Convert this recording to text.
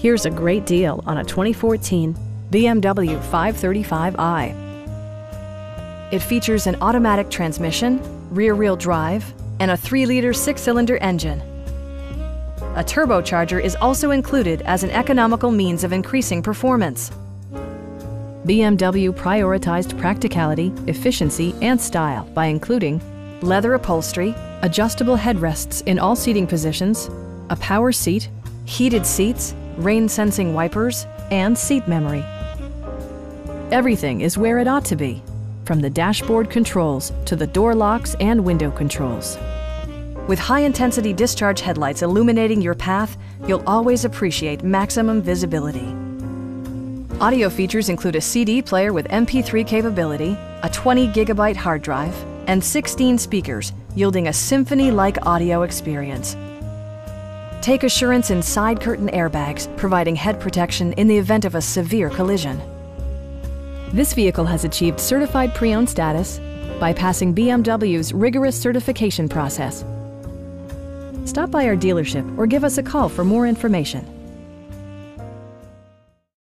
Here's a great deal on a 2014 BMW 535i. It features an automatic transmission, rear-wheel drive, and a 3-liter 6-cylinder engine. A turbocharger is also included as an economical means of increasing performance. BMW prioritized practicality, efficiency, and style by including leather upholstery, adjustable headrests in all seating positions, a power seat, heated seats, rain-sensing wipers, and seat memory. Everything is where it ought to be, from the dashboard controls to the door locks and window controls. With high-intensity discharge headlights illuminating your path, you'll always appreciate maximum visibility. Audio features include a CD player with MP3 capability, a 20-gigabyte hard drive, and 16 speakers, yielding a symphony-like audio experience. Take assurance in side curtain airbags, providing head protection in the event of a severe collision. This vehicle has achieved certified pre-owned status by passing BMW's rigorous certification process. Stop by our dealership or give us a call for more information.